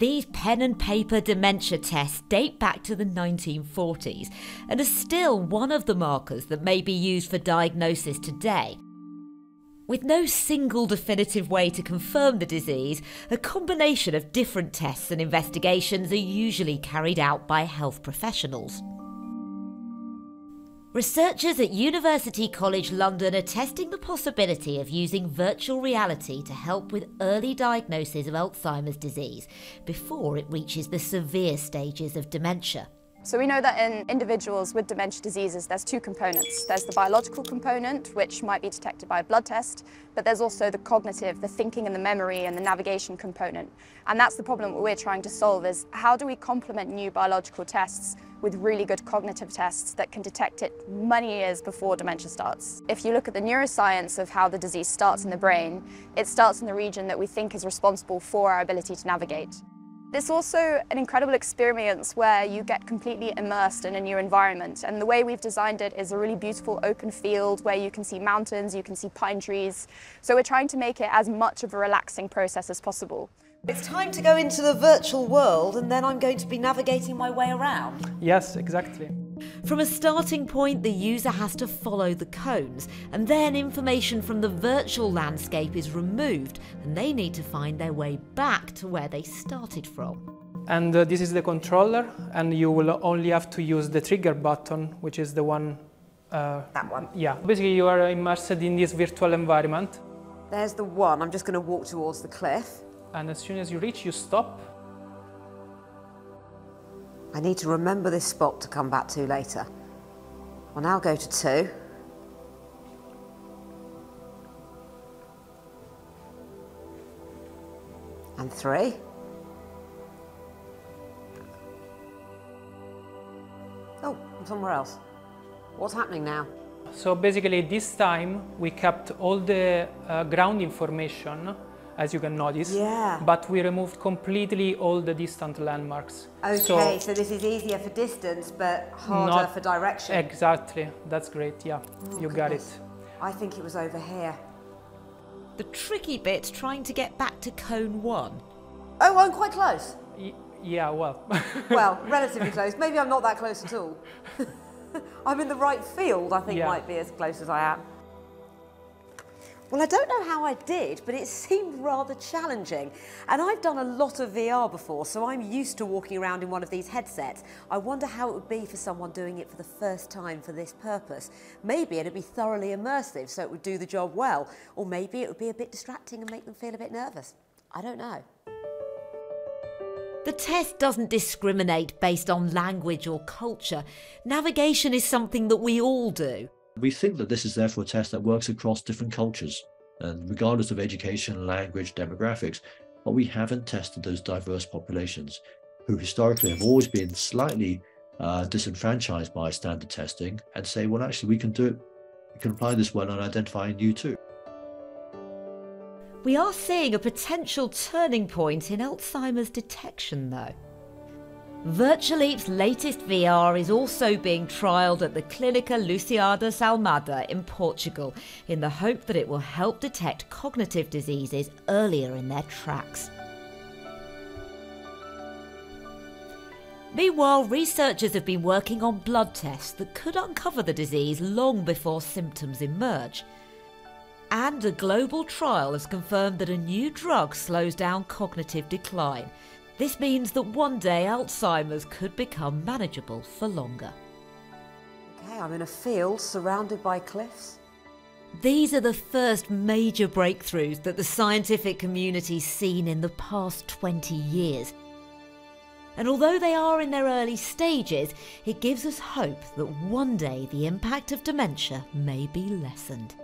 These pen and paper dementia tests date back to the 1940s and are still one of the markers that may be used for diagnosis today. With no single definitive way to confirm the disease, a combination of different tests and investigations are usually carried out by health professionals. Researchers at University College London are testing the possibility of using virtual reality to help with early diagnosis of Alzheimer's disease before it reaches the severe stages of dementia. So we know that in individuals with dementia diseases, there's two components. There's the biological component, which might be detected by a blood test, but there's also the cognitive, the thinking and the memory and the navigation component. And that's the problem we're trying to solve is how do we complement new biological tests with really good cognitive tests that can detect it many years before dementia starts. If you look at the neuroscience of how the disease starts in the brain, it starts in the region that we think is responsible for our ability to navigate. It's also an incredible experience where you get completely immersed in a new environment, and the way we've designed it is a really beautiful open field where you can see mountains, you can see pine trees, so we're trying to make it as much of a relaxing process as possible. It's time to go into the virtual world and then I'm going to be navigating my way around. Yes, exactly. From a starting point, the user has to follow the cones, and then information from the virtual landscape is removed and they need to find their way back to where they started from. And this is the controller, and you will only have to use the trigger button, which is the one... that one? Yeah. Basically, you are immersed in this virtual environment. There's the one. I'm just going to walk towards the cliff. And as soon as you reach, you stop. I need to remember this spot to come back to later. I'll now go to 2. And 3. Oh, I'm somewhere else. What's happening now? So basically this time we kept all the ground information, as you can notice, yeah. But we removed completely all the distant landmarks. Okay, so this is easier for distance, but harder for direction. Exactly, that's great, yeah, oh, you goodness. Got it. I think it was over here. The tricky bit's trying to get back to cone 1. Oh, I'm quite close. Yeah, well. Well, relatively close. Maybe I'm not that close at all. I'm in the right field, I think, yeah. Might be as close as I am. Well, I don't know how I did, but it seemed rather challenging. And I've done a lot of VR before, so I'm used to walking around in one of these headsets. I wonder how it would be for someone doing it for the first time for this purpose. Maybe it'd be thoroughly immersive, so it would do the job well. Or maybe it would be a bit distracting and make them feel a bit nervous. I don't know. The test doesn't discriminate based on language or culture. Navigation is something that we all do. We think that this is therefore a test that works across different cultures, and regardless of education, language, demographics, but we haven't tested those diverse populations who historically have always been slightly disenfranchised by standard testing and say, well, actually, we can do it, we can apply this well and identify you too. We are seeing a potential turning point in Alzheimer's detection, though. VirtuaLeap's latest VR is also being trialled at the Clinica Lusiadas Almada in Portugal in the hope that it will help detect cognitive diseases earlier in their tracks. Meanwhile, researchers have been working on blood tests that could uncover the disease long before symptoms emerge. And a global trial has confirmed that a new drug slows down cognitive decline. This means that one day Alzheimer's could become manageable for longer. Okay, I'm in a field surrounded by cliffs. These are the first major breakthroughs that the scientific community's seen in the past 20 years. And although they are in their early stages, it gives us hope that one day the impact of dementia may be lessened.